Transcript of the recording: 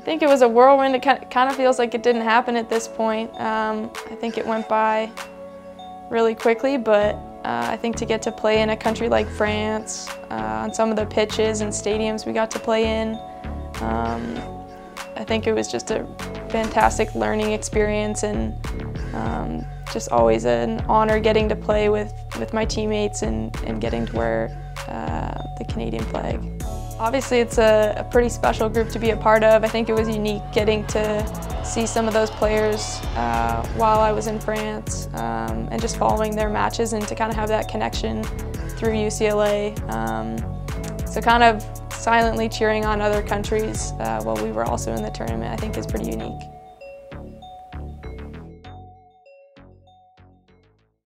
I think it was a whirlwind. It kind of feels like it didn't happen at this point. I think it went by really quickly, but I think to get to play in a country like France, on some of the pitches and stadiums we got to play in, I think it was just a fantastic learning experience, and just always an honor getting to play with my teammates and getting to wear the Canadian flag. Obviously it's a pretty special group to be a part of. I think it was unique getting to see some of those players while I was in France, and just following their matches and to kind of have that connection through UCLA. So kind of silently cheering on other countries while we were also in the tournament, I think is pretty unique.